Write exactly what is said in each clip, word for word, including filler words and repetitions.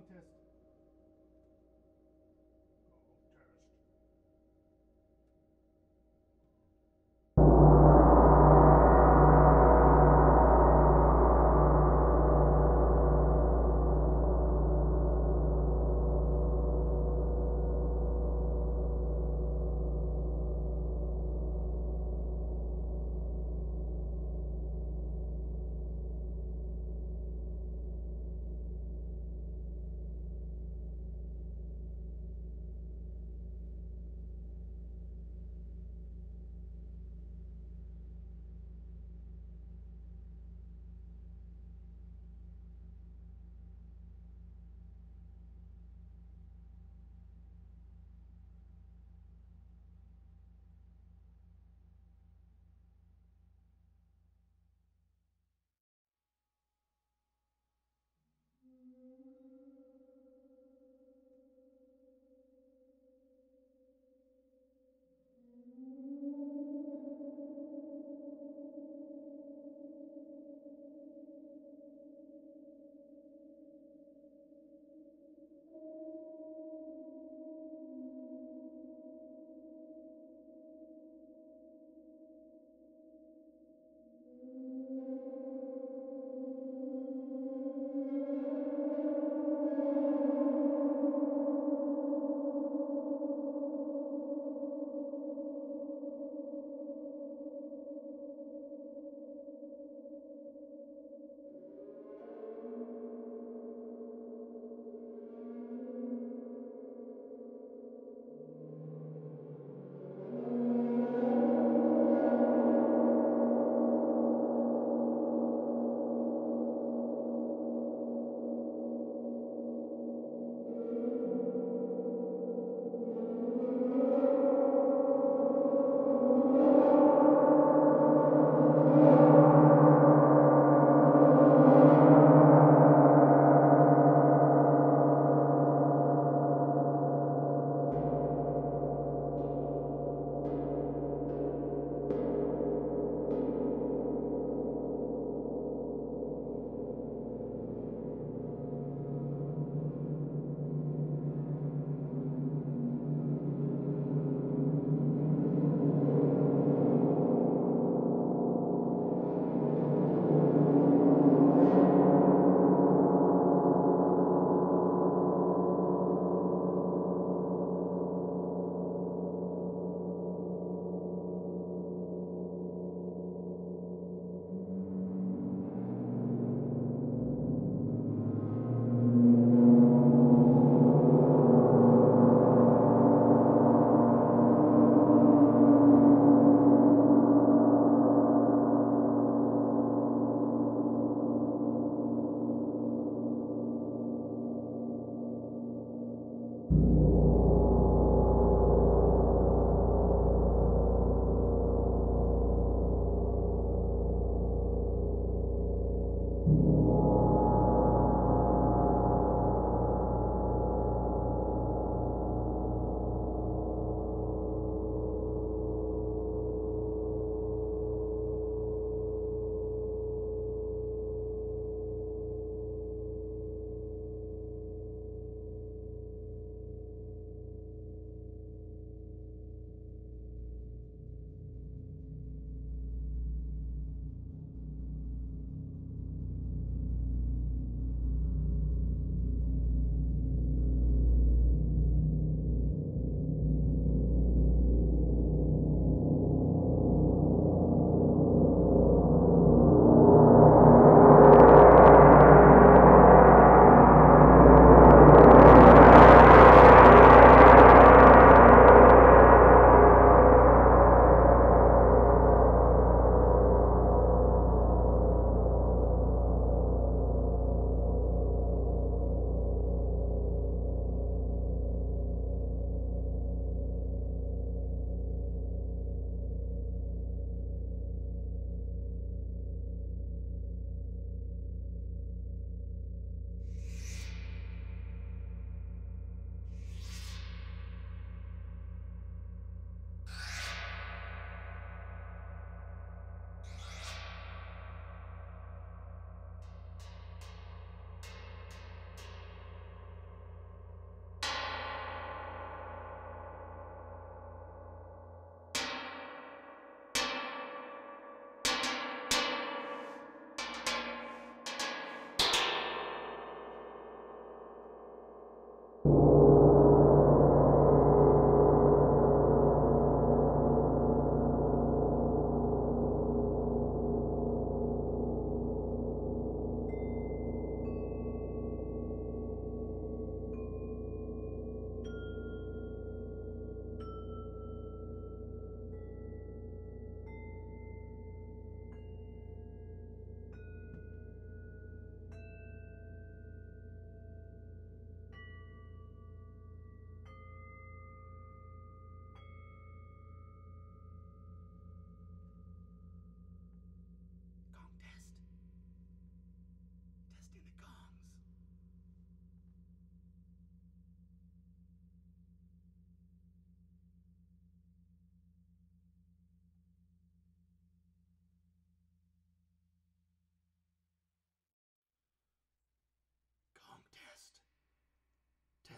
Gong test. Gong test.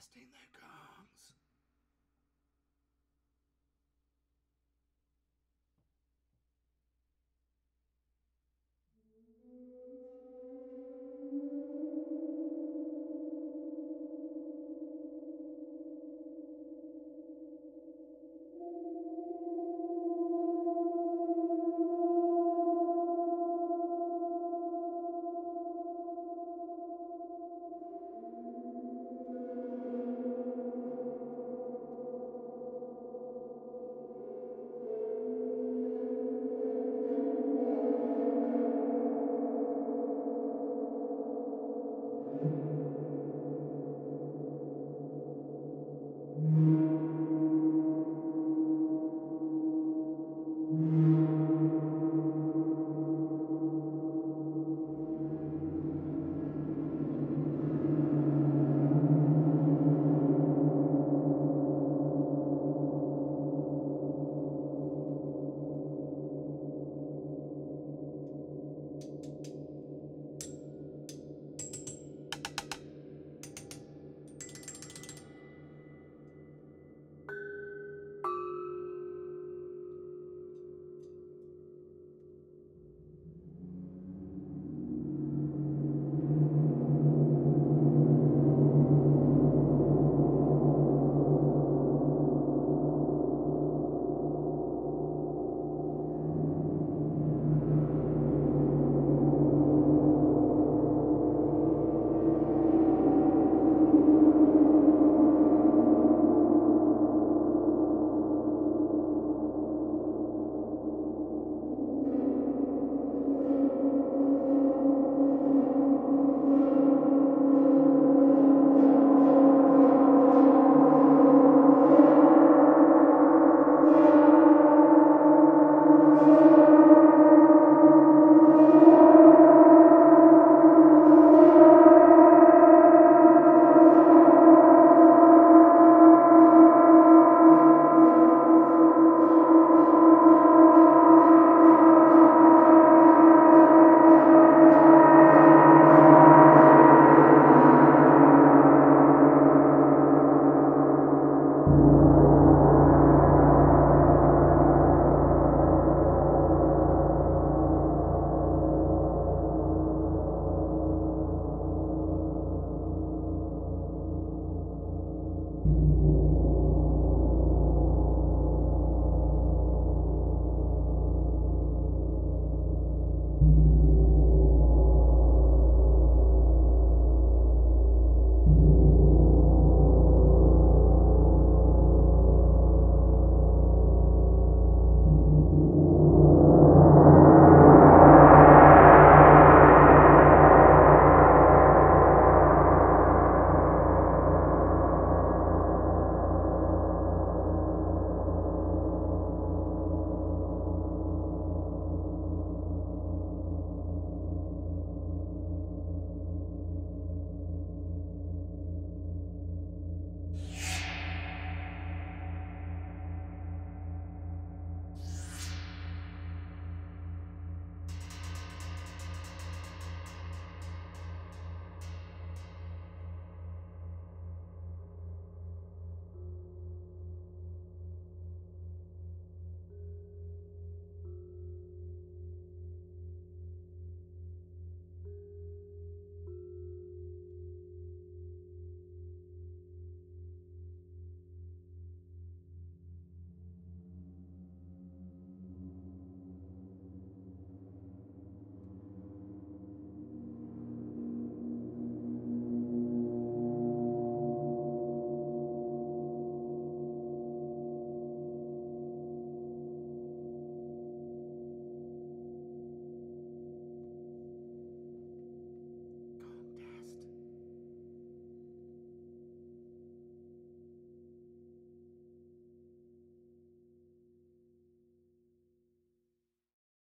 testing the gong.